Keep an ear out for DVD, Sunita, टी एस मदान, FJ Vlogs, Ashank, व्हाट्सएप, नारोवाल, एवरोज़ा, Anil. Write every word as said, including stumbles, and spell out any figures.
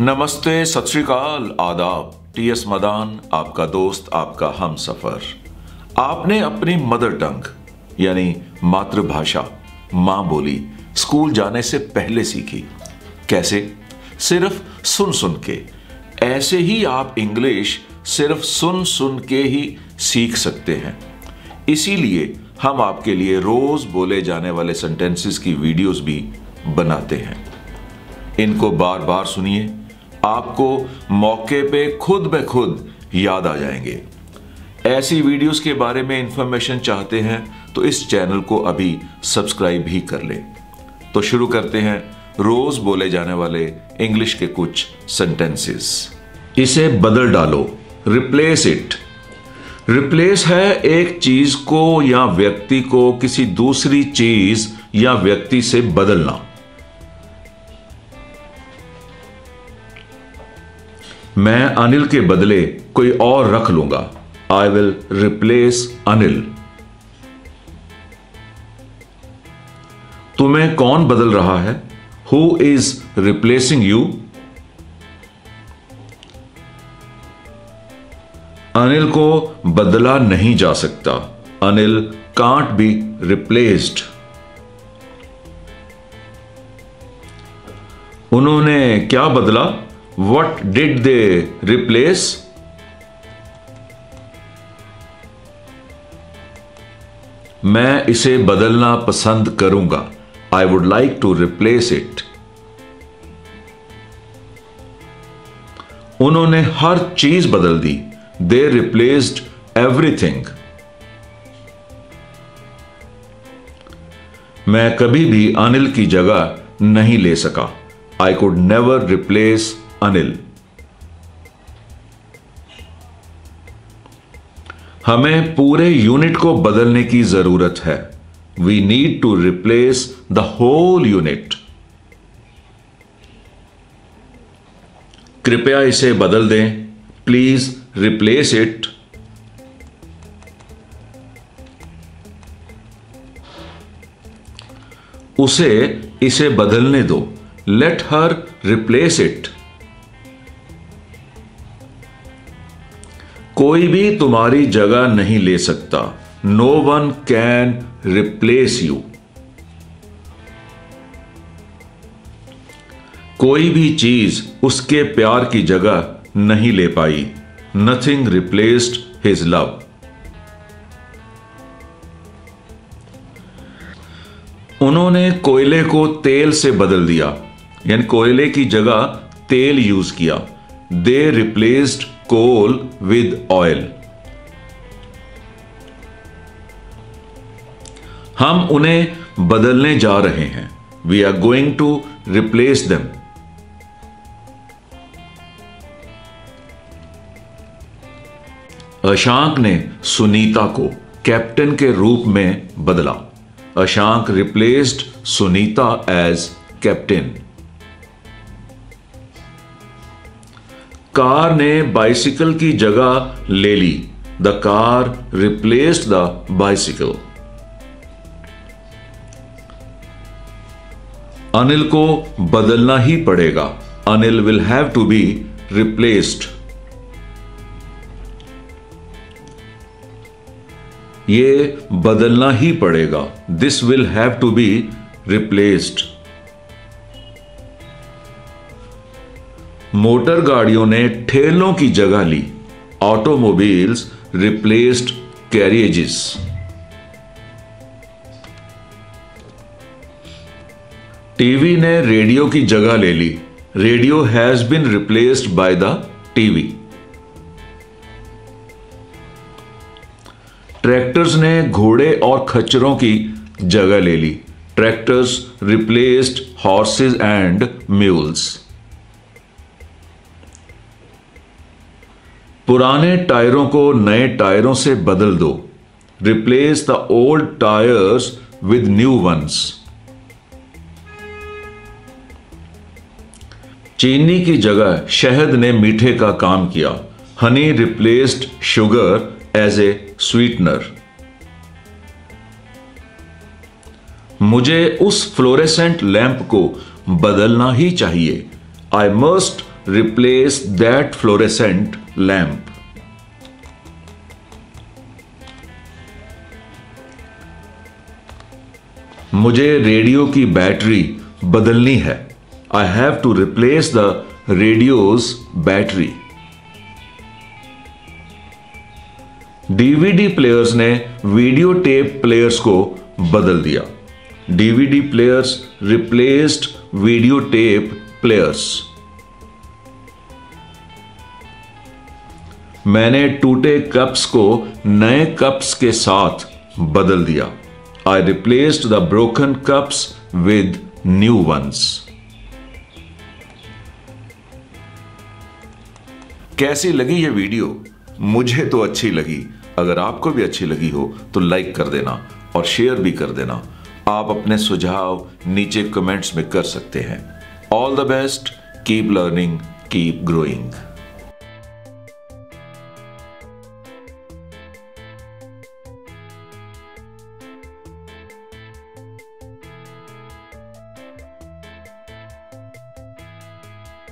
नमस्ते, सत श्री अकाल, आदाब। टी एस मदान, आपका दोस्त, आपका हम सफर। आपने अपनी मदर टंग यानी मातृभाषा, माँ बोली, स्कूल जाने से पहले सीखी। कैसे? सिर्फ सुन सुन के। ऐसे ही आप इंग्लिश सिर्फ सुन सुन के ही सीख सकते हैं। इसीलिए हम आपके लिए रोज बोले जाने वाले सेंटेंसेस की वीडियोस भी बनाते हैं। इनको बार बार सुनिए, आपको मौके पे खुद ब खुद याद आ जाएंगे। ऐसी वीडियोस के बारे में इंफॉर्मेशन चाहते हैं तो इस चैनल को अभी सब्सक्राइब ही कर लें। तो शुरू करते हैं रोज बोले जाने वाले इंग्लिश के कुछ सेंटेंसेस। इसे बदल डालो, रिप्लेस इट। रिप्लेस है एक चीज को या व्यक्ति को किसी दूसरी चीज या व्यक्ति से बदलना। मैं अनिल के बदले कोई और रख लूंगा। I will replace Anil. तुम्हें कौन बदल रहा है? Who is replacing you? Anil को बदला नहीं जा सकता। Anil can't be replaced. उन्होंने क्या बदला? What did they replace? मैं इसे बदलना पसंद करूंगा। I would like to replace it. उन्होंने हर चीज बदल दी। They replaced everything. मैं कभी भी अनिल की जगह नहीं ले सका। I could never replace Anil. हमें पूरे यूनिट को बदलने की जरूरत है। We need to replace the whole unit. कृपया इसे बदल दें। Please replace it. उसे इसे बदलने दो। Let her replace it. कोई भी तुम्हारी जगह नहीं ले सकता। No one can replace you. कोई भी चीज उसके प्यार की जगह नहीं ले पाई। Nothing replaced his love. उन्होंने कोयले को तेल से बदल दिया, यानी कोयले की जगह तेल यूज किया। They replaced coal with oil. हम उन्हें बदलने जा रहे हैं। We are going to replace them. Ashank ने सुनीता को कैप्टन के रूप में बदला। Ashank replaced Sunita as captain. Car ने बाइसिकल की जगह ले ली। The car replaced the bicycle. Anil को बदलना ही पड़ेगा। Anil will have to be replaced. ये बदलना ही पड़ेगा। This will have to be replaced. Motor गाड़ियों ने ठेलों की जगह ली। Automobiles replaced carriages. टीवी ने रेडियो की जगह ले ली। Radio has been replaced by the TV. Tractors ने घोड़े और खच्चरों की जगह ले ली। Tractors replaced horses and mules. पुराने टायरों को नए टायरों से बदल दो। Replace the old tyres with new ones. चीनी की जगह शहद ने मीठे का काम किया। Honey replaced sugar as a sweetener. मुझे उस फ्लोरेसेंट लैंप को बदलना ही चाहिए। I must replace that fluorescent lamp. मुझे रेडियो की बैटरी बदलनी है. I have to replace the radio's battery. DVD players ने वीडियो टेप प्लेयर्स को बदल दिया. DVD players replaced video tape players. मैंने टूटे कप्स को नए कप्स के साथ बदल दिया. I replaced the broken cups with new ones. कैसी लगी ये वीडियो? मुझे तो अच्छी लगी. अगर आपको भी अच्छी लगी हो तो लाइक कर देना और शेयर भी कर देना. आप अपने सुझाव नीचे कमेंट्स में कर सकते हैं. All the best, keep learning, keep growing.